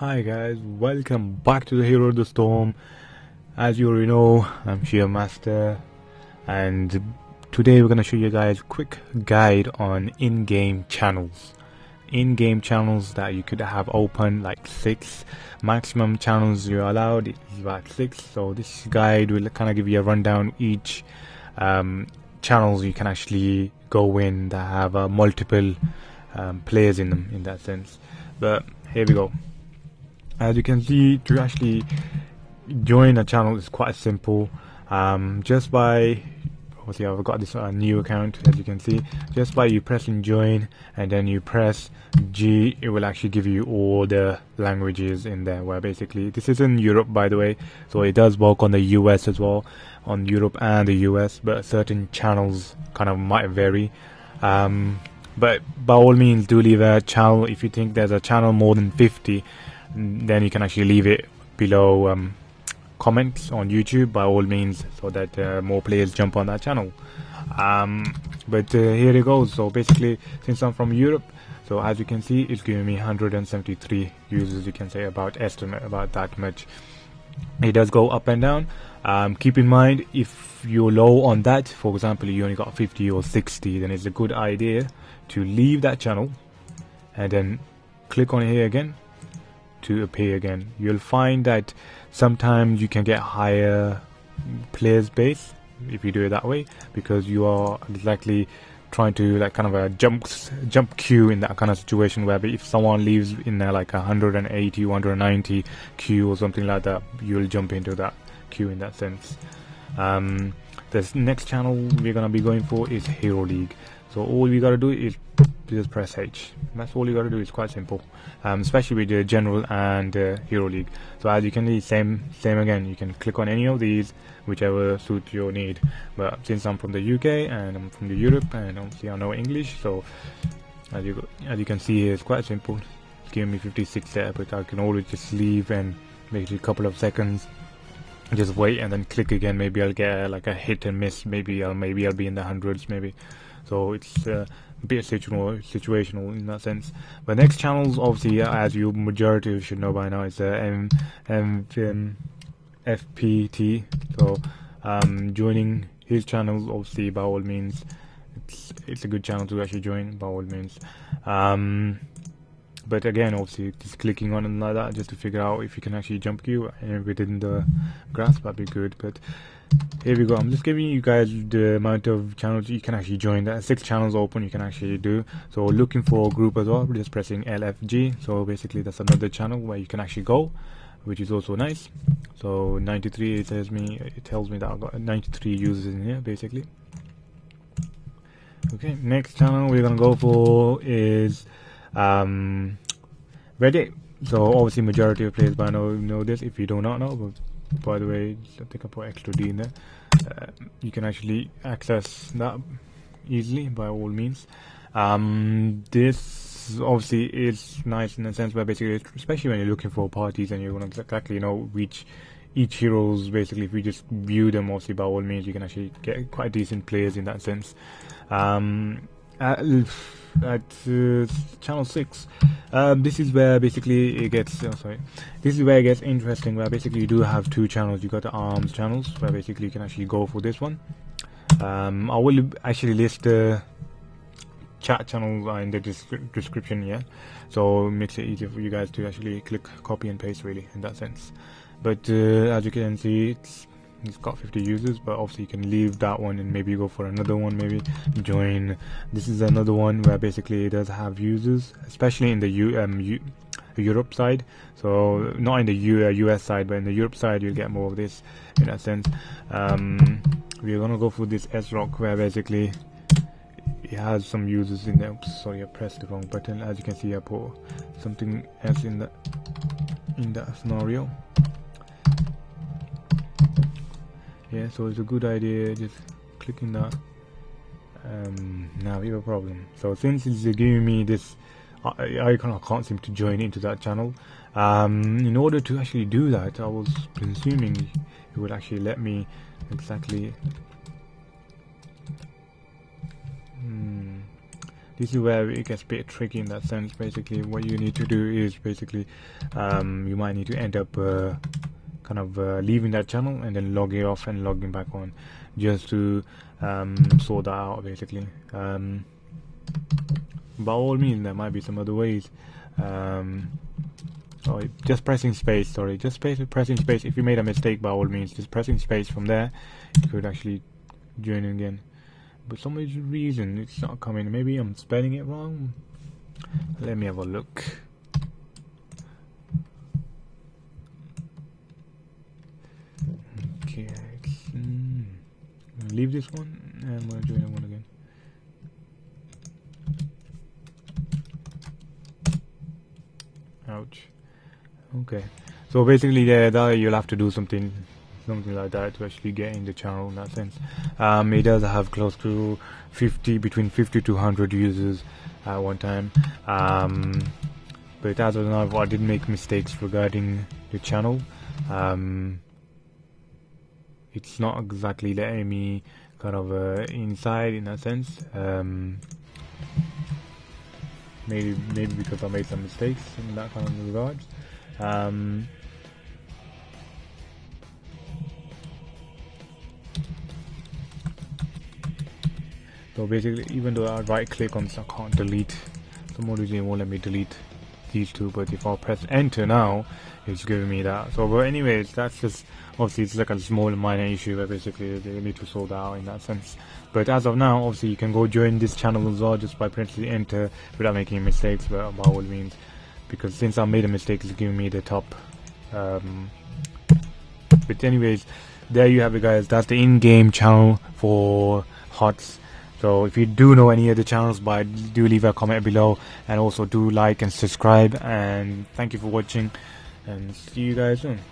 Hi guys, welcome back to the Hero of the Storm. As you already know, I'm Shield Master, and today we're going to show you guys a quick guide on in-game channels. In-game channels that you could have open, like 6. Maximum channels you're allowed is about 6, so this guide will kind of give you a rundown each channels you can actually go in that have multiple players in them, in that sense. But here we go. As you can see, to actually join a channel is quite simple. Just by, obviously I've got this new account, as you can see, just by you pressing join and then you press G, it will actually give you all the languages in there. Where basically, this is in Europe, by the way, so it does work on the US as well, on Europe and the US, but certain channels kind of might vary. But by all means, do leave a channel. If you think there's a channel more than 50, then you can actually leave it below comments on YouTube, by all means, so that more players jump on that channel. But here it goes. So basically, since I'm from Europe, so as you can see, it's giving me 173 users. You can say about estimate about that much. It does go up and down. Keep in mind, if you're low on that, for example, you only got 50 or 60, then it's a good idea to leave that channel and then click on here again to appear again. You'll find that sometimes you can get higher players base if you do it that way, because you are exactly trying to like kind of a jump queue in that kind of situation, where if someone leaves in there like 180 190 queue or something like that, you'll jump into that queue in that sense. This next channel we're gonna be going for is Hero League. So all you gotta do is just press H. That's all you gotta do. It's quite simple, especially with the general and Hero League. So as you can see, same again. You can click on any of these, whichever suits your need. But since I'm from the UK and I'm from the Europe, and obviously I know English, so as you can see here, it's quite simple. It's giving me 56 there, but I can always just leave and make it a couple of seconds. Just wait and then click again. Maybe I'll get like a hit and miss. Maybe I'll be in the hundreds. Maybe. So it's a bit situational in that sense. But next channels, obviously, as you majority should know by now, is the MMFPT. So joining his channels, obviously, by all means, it's a good channel to actually join by all means. But again, obviously, just clicking on and like that, just to figure out if you can actually jump queue within the grasp, that'd be good. But here we go. I'm just giving you guys the amount of channels you can actually join. There are 6 channels open you can actually do. So looking for a group as well, just pressing LFG. So basically, that's another channel where you can actually go, which is also nice. So 93, it tells me that I've got 93 users in here, basically. Okay, next channel we're gonna go for is Reddit. So obviously majority of players by now know this. If you do not know, but by the way, I think I put extra D in there, you can actually access that easily by all means. This obviously is nice in the sense where basically, especially when you're looking for parties and you want to exactly know which each heroes, basically if you just view them, obviously by all means you can actually get quite decent players in that sense. At channel 6, this is where basically it gets this is where it gets interesting, where basically you do have 2 channels. You got the arms channels, where basically you can actually go for this one. I will actually list the chat channels in the description here, so it makes it easier for you guys to actually click, copy and paste, really, in that sense. But as you can see, it's got 50 users, but obviously you can leave that one and maybe go for another one, maybe join. This is another one where basically it does have users, especially in the Europe side. So not in the US side, but in the Europe side, you'll get more of this in that sense. We're gonna go for this S-Rock, where basically it has some users in there. Oops, sorry, I pressed the wrong button. As you can see, I put something else in that scenario. Yeah, so it's a good idea just clicking that. Now we have a problem. So since it's giving me this icon, I can't seem to join into that channel. In order to actually do that, I was presuming it would actually let me exactly This is where it gets a bit tricky in that sense. Basically, what you need to do is basically you might need to end up kind of leaving that channel and then logging off and logging back on, just to sort that out basically. By all means, there might be some other ways. Oh, just pressing space, sorry, just pressing space. If you made a mistake, by all means, just pressing space from there, you could actually join in again. But for some reason, it's not coming. Maybe I'm spelling it wrong. Let me have a look. Okay, I'm gonna leave this one and I'm gonna join that one again. Ouch. Okay, so basically there you'll have to do something like that to actually get in the channel in that sense. It does have close to between 50 to 100 users at one time, but as of now I did make mistakes regarding the channel. It's not exactly letting me kind of inside in that sense. Maybe because I made some mistakes in that kind of regards. So basically, even though I right click on, so I can't delete. Some reason won't let me delete these two, but if I press enter now, it's giving me that. So, but anyways, that's just, obviously it's like a small minor issue where basically they need to sort that out in that sense. But as of now, obviously you can go join this channel as well just by pressing enter without making mistakes, but by all means, because since I made a mistake, it's giving me the top. But anyways, there you have it guys, that's the in-game channel for HOTS. So if you do know any other channels, but do leave a comment below, and also do like and subscribe, and thank you for watching, and see you guys soon.